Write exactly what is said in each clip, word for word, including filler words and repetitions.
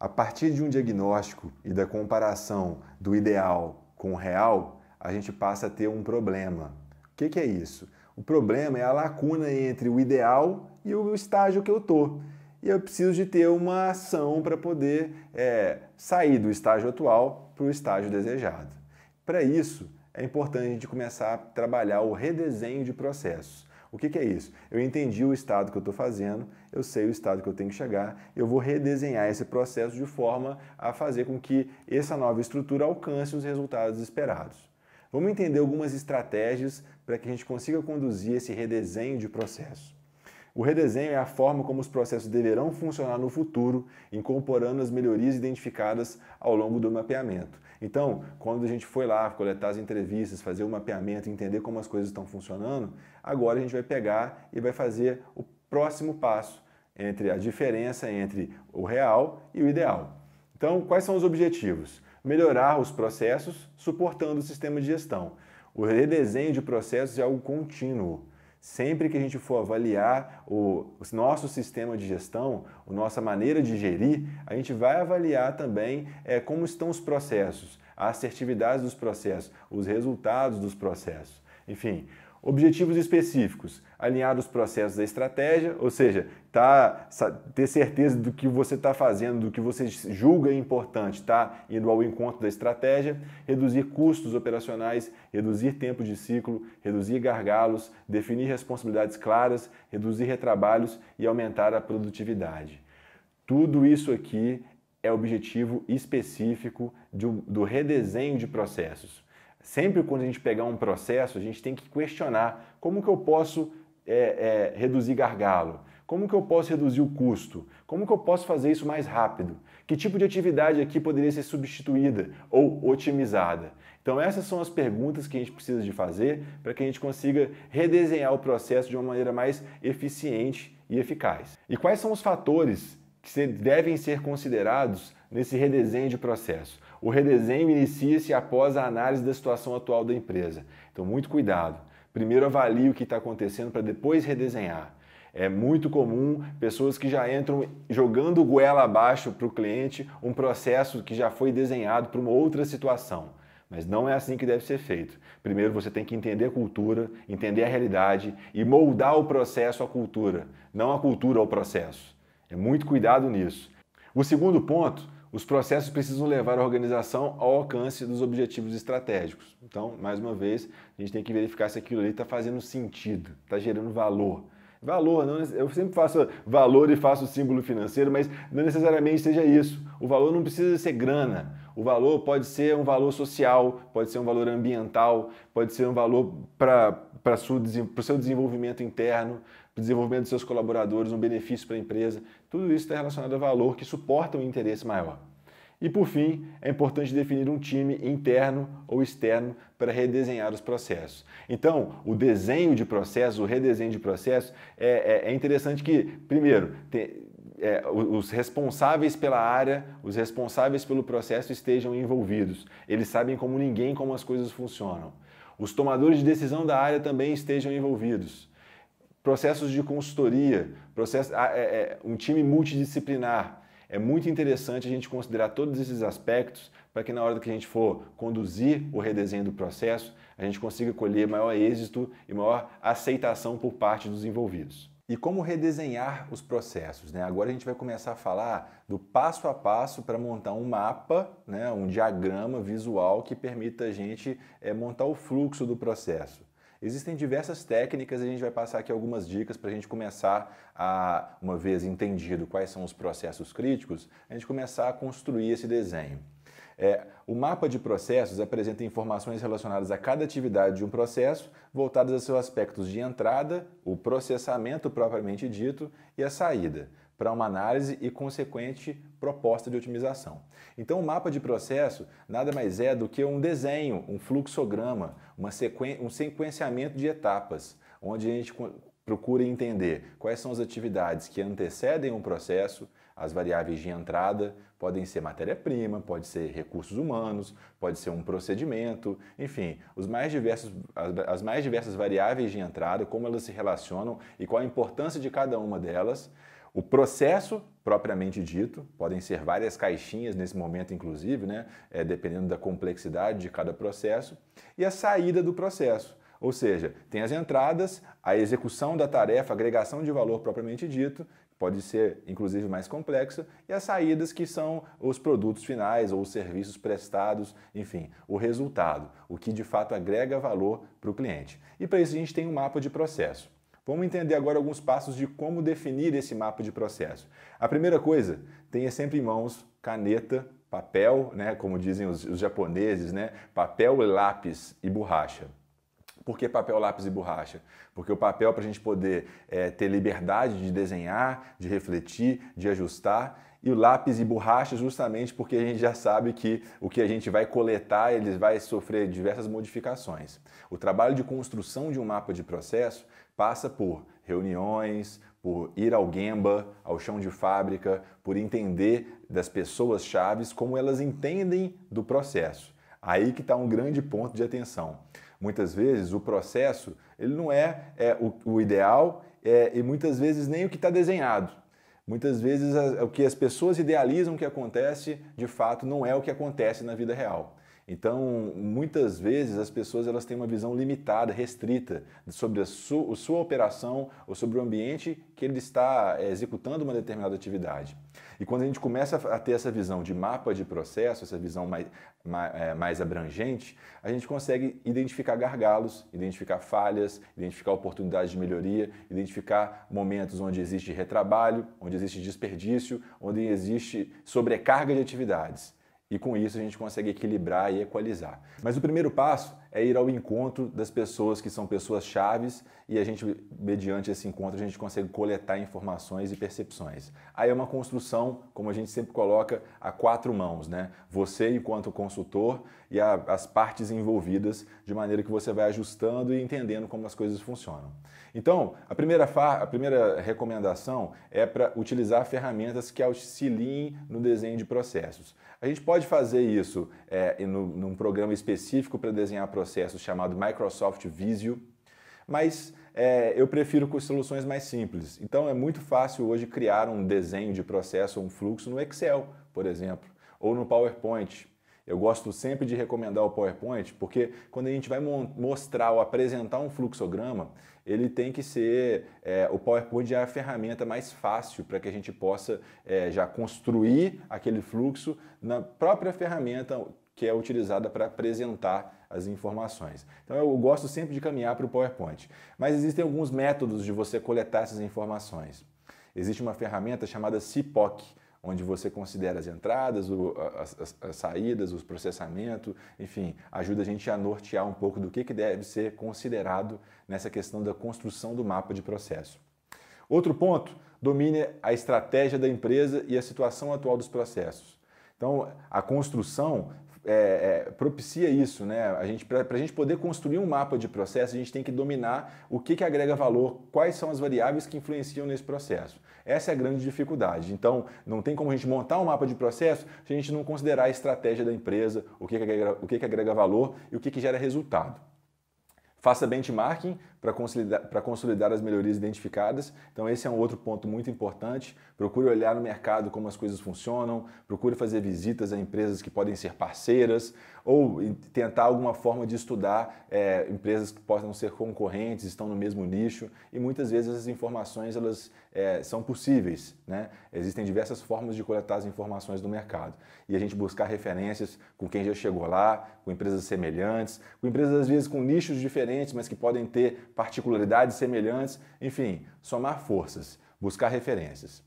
A partir de um diagnóstico e da comparação do ideal com o real, a gente passa a ter um problema. O que que é isso? O problema é a lacuna entre o ideal e o estágio que eu estou. E eu preciso de ter uma ação para poder é, sair do estágio atual para o estágio desejado. Para isso, é importante a gente começar a trabalhar o redesenho de processos. O que que é isso? Eu entendi o estado que eu estou fazendo, eu sei o estado que eu tenho que chegar, eu vou redesenhar esse processo de forma a fazer com que essa nova estrutura alcance os resultados esperados. Vamos entender algumas estratégias para que a gente consiga conduzir esse redesenho de processo. O redesenho é a forma como os processos deverão funcionar no futuro, incorporando as melhorias identificadas ao longo do mapeamento. Então, quando a gente foi lá coletar as entrevistas, fazer o mapeamento, entender como as coisas estão funcionando, agora a gente vai pegar e vai fazer o próximo passo entre a diferença entre o real e o ideal. Então, quais são os objetivos? Melhorar os processos suportando o sistema de gestão. O redesenho de processos é algo contínuo. Sempre que a gente for avaliar o nosso sistema de gestão, a nossa maneira de gerir, a gente vai avaliar também é, como estão os processos, a assertividade dos processos, os resultados dos processos. Enfim, objetivos específicos, alinhar os processos da estratégia, ou seja, tá, ter certeza do que você está fazendo, do que você julga importante, tá? Indo ao encontro da estratégia, reduzir custos operacionais, reduzir tempo de ciclo, reduzir gargalos, definir responsabilidades claras, reduzir retrabalhos e aumentar a produtividade. Tudo isso aqui é objetivo específico do redesenho de processos. Sempre quando a gente pegar um processo, a gente tem que questionar como que eu posso é, é, reduzir gargalo, como que eu posso reduzir o custo, como que eu posso fazer isso mais rápido, que tipo de atividade aqui poderia ser substituída ou otimizada. Então essas são as perguntas que a gente precisa de fazer para que a gente consiga redesenhar o processo de uma maneira mais eficiente e eficaz. E quais são os fatores que devem ser considerados nesse redesenho de processo? O redesenho inicia-se após a análise da situação atual da empresa. Então, muito cuidado. Primeiro avalie o que está acontecendo para depois redesenhar. É muito comum pessoas que já entram jogando goela abaixo para o cliente um processo que já foi desenhado para uma outra situação. Mas não é assim que deve ser feito. Primeiro você tem que entender a cultura, entender a realidade e moldar o processo à cultura, não a cultura ao processo. É muito cuidado nisso. O segundo ponto... Os processos precisam levar a organização ao alcance dos objetivos estratégicos. Então, mais uma vez, a gente tem que verificar se aquilo ali está fazendo sentido, está gerando valor. Valor, não, eu sempre faço valor e faço símbolo financeiro, mas não necessariamente seja isso. O valor não precisa ser grana. O valor pode ser um valor social, pode ser um valor ambiental, pode ser um valor para para o seu desenvolvimento interno, para o desenvolvimento dos seus colaboradores, um benefício para a empresa. Tudo isso está relacionado a valor que suporta um interesse maior. E, por fim, é importante definir um time interno ou externo para redesenhar os processos. Então, o desenho de processo, o redesenho de processo, é, é, é interessante que, primeiro, te, é, os responsáveis pela área, os responsáveis pelo processo estejam envolvidos. Eles sabem como ninguém como as coisas funcionam. Os tomadores de decisão da área também estejam envolvidos. Processos de consultoria, processo, é, é, um time multidisciplinar. É muito interessante a gente considerar todos esses aspectos para que na hora que a gente for conduzir o redesenho do processo, a gente consiga colher maior êxito e maior aceitação por parte dos envolvidos. E como redesenhar os processos, né? Agora a gente vai começar a falar do passo a passo para montar um mapa, né? Um diagrama visual que permita a gente é, montar o fluxo do processo. Existem diversas técnicas e a gente vai passar aqui algumas dicas para a gente começar a, uma vez entendido quais são os processos críticos, a gente começar a construir esse desenho. É, o mapa de processos apresenta informações relacionadas a cada atividade de um processo, voltadas a seus aspectos de entrada, o processamento propriamente dito e a saída, para uma análise e consequente proposta de otimização. Então, o mapa de processo nada mais é do que um desenho, um fluxograma, uma sequen- um sequenciamento de etapas, onde a gente procura entender quais são as atividades que antecedem um processo, as variáveis de entrada podem ser matéria-prima, pode ser recursos humanos, pode ser um procedimento, enfim, os mais diversos, as mais diversas variáveis de entrada, como elas se relacionam e qual a importância de cada uma delas. O processo, propriamente dito, podem ser várias caixinhas nesse momento, inclusive, né? É, dependendo da complexidade de cada processo, e a saída do processo. Ou seja, tem as entradas, a execução da tarefa, agregação de valor propriamente dito, pode ser, inclusive, mais complexa, e as saídas que são os produtos finais ou os serviços prestados, enfim, o resultado, o que de fato agrega valor para o cliente. E para isso a gente tem um mapa de processo. Vamos entender agora alguns passos de como definir esse mapa de processo. A primeira coisa, tenha sempre em mãos caneta, papel, né, como dizem os, os japoneses, né, papel, lápis e borracha. Por que papel, lápis e borracha? Porque o papel, para a gente poder é, ter liberdade de desenhar, de refletir, de ajustar, e o lápis e borracha justamente porque a gente já sabe que o que a gente vai coletar, eles vai sofrer diversas modificações. O trabalho de construção de um mapa de processo passa por reuniões, por ir ao Gemba, ao chão de fábrica, por entender das pessoas chaves como elas entendem do processo. Aí que está um grande ponto de atenção. Muitas vezes o processo ele não é, é o, o ideal é, e muitas vezes nem o que está desenhado. Muitas vezes a, o que as pessoas idealizam que acontece, de fato, não é o que acontece na vida real. Então, muitas vezes as pessoas elas têm uma visão limitada, restrita, sobre a sua, a sua operação ou sobre o ambiente que ele está é, executando uma determinada atividade. E quando a gente começa a ter essa visão de mapa de processo, essa visão mais, mais, é, mais abrangente, a gente consegue identificar gargalos, identificar falhas, identificar oportunidades de melhoria, identificar momentos onde existe retrabalho, onde existe desperdício, onde existe sobrecarga de atividades. E com isso a gente consegue equilibrar e equalizar. Mas o primeiro passo é ir ao encontro das pessoas que são pessoas chaves e a gente, mediante esse encontro, a gente consegue coletar informações e percepções. Aí é uma construção, como a gente sempre coloca, a quatro mãos, né? Você enquanto consultor e a, as partes envolvidas, de maneira que você vai ajustando e entendendo como as coisas funcionam. Então, a primeira, a primeira recomendação é para utilizar ferramentas que auxiliem no desenho de processos. A gente pode fazer isso é, no, num programa específico para desenhar processos chamado Microsoft Visio, mas é, eu prefiro com soluções mais simples. Então é muito fácil hoje criar um desenho de processo, um fluxo no Excel, por exemplo, ou no PowerPoint. Eu gosto sempre de recomendar o PowerPoint porque quando a gente vai mostrar ou apresentar um fluxograma, ele tem que ser, é, o PowerPoint é a ferramenta mais fácil para que a gente possa é, já construir aquele fluxo na própria ferramenta que é utilizada para apresentar as informações. Então eu gosto sempre de caminhar para o PowerPoint, mas existem alguns métodos de você coletar essas informações. Existe uma ferramenta chamada C P O C, onde você considera as entradas, as, as, as saídas, os processamento, enfim, ajuda a gente a nortear um pouco do que, que deve ser considerado nessa questão da construção do mapa de processo. Outro ponto, domine a estratégia da empresa e a situação atual dos processos. Então, a construção é, é, propicia isso, né? A gente, para a gente poder construir um mapa de processo, a gente tem que dominar o que, que agrega valor, quais são as variáveis que influenciam nesse processo. Essa é a grande dificuldade. Então, não tem como a gente montar um mapa de processo se a gente não considerar a estratégia da empresa, o que, que, agrega, o que, que agrega valor e o que, que gera resultado. Faça benchmarking para consolidar, para consolidar as melhorias identificadas. Então, esse é um outro ponto muito importante. Procure olhar no mercado como as coisas funcionam, procure fazer visitas a empresas que podem ser parceiras ou tentar alguma forma de estudar é, empresas que possam ser concorrentes, estão no mesmo nicho e muitas vezes essas informações elas é, são possíveis, né? Existem diversas formas de coletar as informações do mercado e a gente buscar referências com quem já chegou lá, com empresas semelhantes, com empresas às vezes com nichos diferentes, mas que podem ter particularidades semelhantes, enfim, somar forças, buscar referências.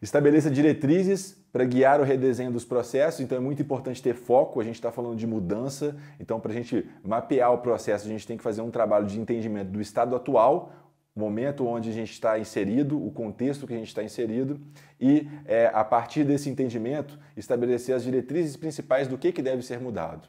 Estabeleça diretrizes para guiar o redesenho dos processos, então é muito importante ter foco, a gente está falando de mudança, então para a gente mapear o processo, a gente tem que fazer um trabalho de entendimento do estado atual, o momento onde a gente está inserido, o contexto que a gente está inserido e, é, a partir desse entendimento, estabelecer as diretrizes principais do que, que deve ser mudado.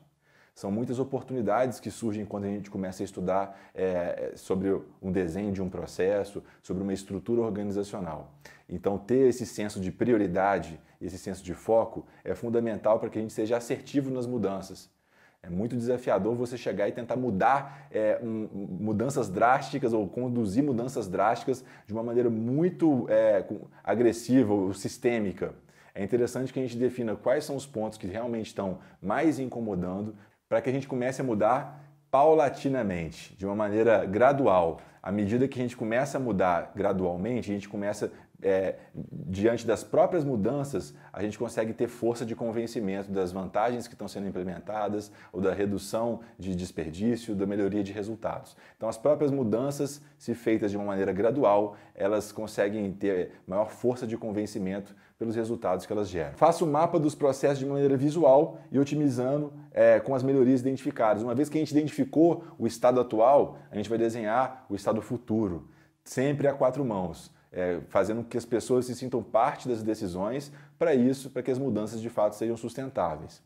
São muitas oportunidades que surgem quando a gente começa a estudar é, sobre um desenho de um processo, sobre uma estrutura organizacional. Então, ter esse senso de prioridade, esse senso de foco é fundamental para que a gente seja assertivo nas mudanças. É muito desafiador você chegar e tentar mudar é, um, mudanças drásticas ou conduzir mudanças drásticas de uma maneira muito é, agressiva ou sistêmica. É interessante que a gente defina quais são os pontos que realmente estão mais incomodando para que a gente comece a mudar paulatinamente, de uma maneira gradual. À medida que a gente começa a mudar gradualmente, a gente começa... É, diante das próprias mudanças, a gente consegue ter força de convencimento das vantagens que estão sendo implementadas ou da redução de desperdício, da melhoria de resultados. Então, as próprias mudanças, se feitas de uma maneira gradual, elas conseguem ter maior força de convencimento pelos resultados que elas geram. Faça o mapa dos processos de maneira visual e otimizando é, com as melhorias identificadas. Uma vez que a gente identificou o estado atual, a gente vai desenhar o estado futuro, sempre a quatro mãos. É, fazendo com que as pessoas se sintam parte das decisões para isso, para que as mudanças de fato sejam sustentáveis.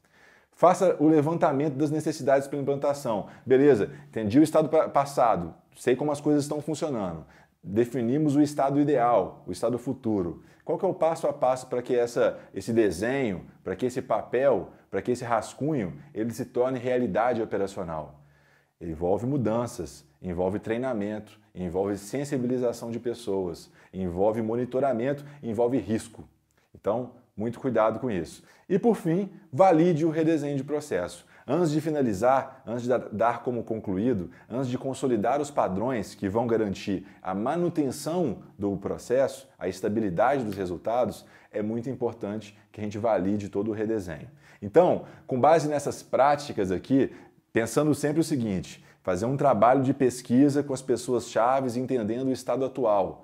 Faça o levantamento das necessidades para implantação. Beleza, entendi o estado passado, sei como as coisas estão funcionando. Definimos o estado ideal, o estado futuro. Qual que é o passo a passo para que essa, esse desenho, para que esse papel, para que esse rascunho, ele se torne realidade operacional? Envolve mudanças, envolve treinamento, envolve sensibilização de pessoas, envolve monitoramento, envolve risco. Então, muito cuidado com isso. E por fim, valide o redesenho de processo. Antes de finalizar, antes de dar como concluído, antes de consolidar os padrões que vão garantir a manutenção do processo, a estabilidade dos resultados, é muito importante que a gente valide todo o redesenho. Então, com base nessas práticas aqui, pensando sempre o seguinte: fazer um trabalho de pesquisa com as pessoas-chave, entendendo o estado atual.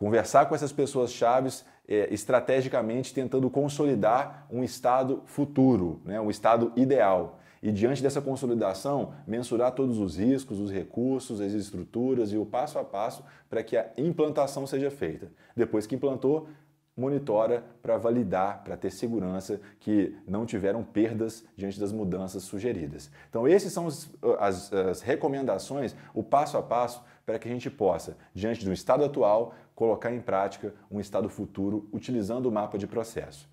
Conversar com essas pessoas-chave é, estrategicamente, tentando consolidar um estado futuro, né, um estado ideal. E diante dessa consolidação, mensurar todos os riscos, os recursos, as estruturas e o passo a passo para que a implantação seja feita. Depois que implantou, monitora para validar, para ter segurança que não tiveram perdas diante das mudanças sugeridas. Então, esses são as, as, as recomendações, o passo a passo para que a gente possa, diante do estado atual, colocar em prática um estado futuro utilizando o mapa de processo.